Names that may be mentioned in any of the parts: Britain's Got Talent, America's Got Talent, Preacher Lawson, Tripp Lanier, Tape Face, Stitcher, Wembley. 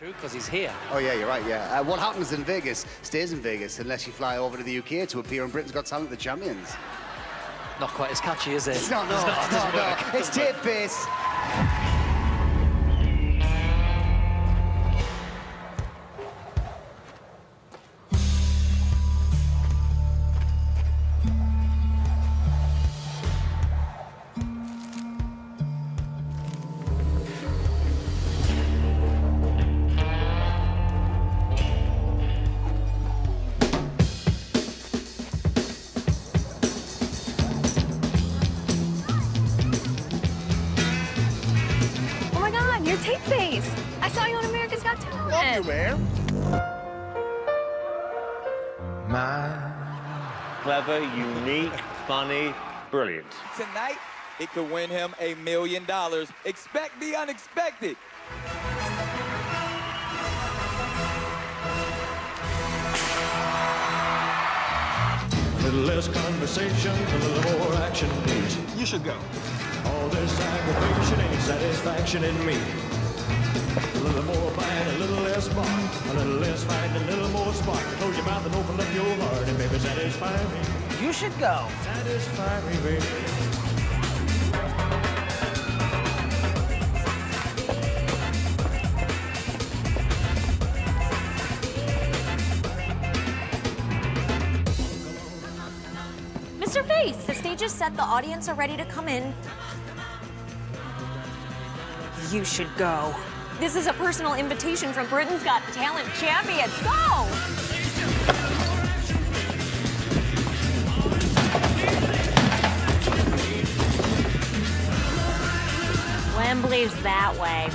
True, because he's here. Oh, yeah, you're right, yeah. What happens in Vegas stays in Vegas unless you fly over to the UK to appear on Britain's Got Talent, the champions. Not quite as catchy, is it? It's not, no. It's not. It's Tape Face. Your Tape Face. I saw you on America's Got Talent. Love you, man. Clever, unique, funny, brilliant. Tonight, it could win him $1 million. Expect the unexpected. A little less conversation, a little more action, please. You should go. All this aggravation ain't satisfaction in me. A little more bite, a little less bark, a little less fight, a little more spark. Close your mouth and open up your heart, and baby, satisfy me. You should go. Satisfy me, baby. Mr. Face, the stage is set, the audience are ready to come in. You should go. This is a personal invitation from Britain's Got Talent champions. Go! Wembley's that way.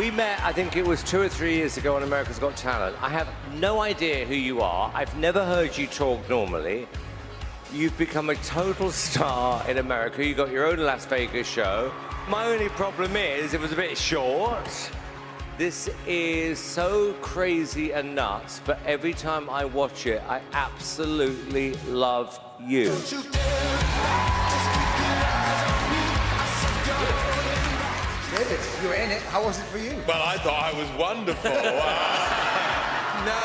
We met, I think it was 2 or 3 years ago on America's Got Talent. I have no idea who you are. I've never heard you talk normally. You've become a total star in America. You got your own Las Vegas show. My only problem is it was a bit short. This is so crazy and nuts, but every time I watch it, I absolutely love you. Don't you dare, just keep your eyes on me. I said you're in it. You were in it. How was it for you? Well, I thought I was wonderful. No,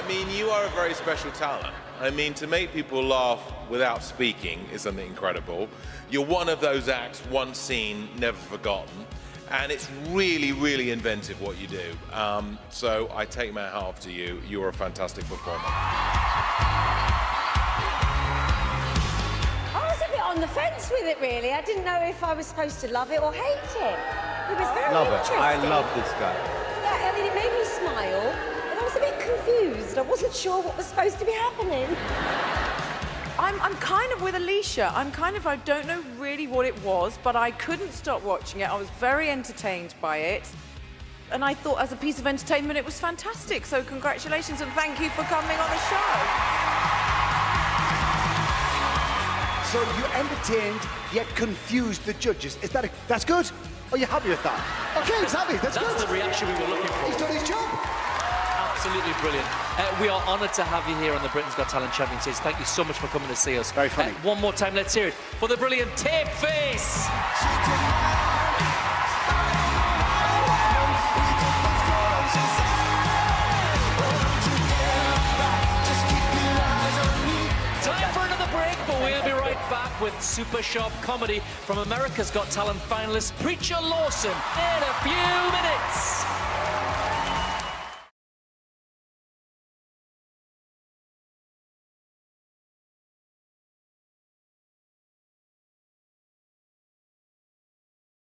I mean, you are a very special talent. I mean, to make people laugh without speaking is something incredible. You're one of those acts, one scene, never forgotten. And it's really, really inventive what you do. So I take my hat off to you. You're a fantastic performer. I was a bit on the fence with it, really. I didn't know if I was supposed to love it or hate it. It was very interesting. I love this guy. Yeah, I mean, it made me smile. And I was a bit confused. I wasn't sure what was supposed to be happening. I'm kind of with Alicia. I don't know really what it was, but I couldn't stop watching it. I was very entertained by it. And I thought as a piece of entertainment, it was fantastic. So congratulations and thank you for coming on the show. So you entertained, yet confused the judges. Is that a... That's good? Are you happy with that? Okay, he's happy. That's good. That's the reaction we were looking for. He's done his job. Absolutely brilliant. We are honoured to have you here on the Britain's Got Talent Championships. Thank you so much for coming to see us. Very funny. One more time, let's hear it for the brilliant Tape Face. Time for another break, but we'll be right back with super sharp comedy from America's Got Talent finalist Preacher Lawson in a few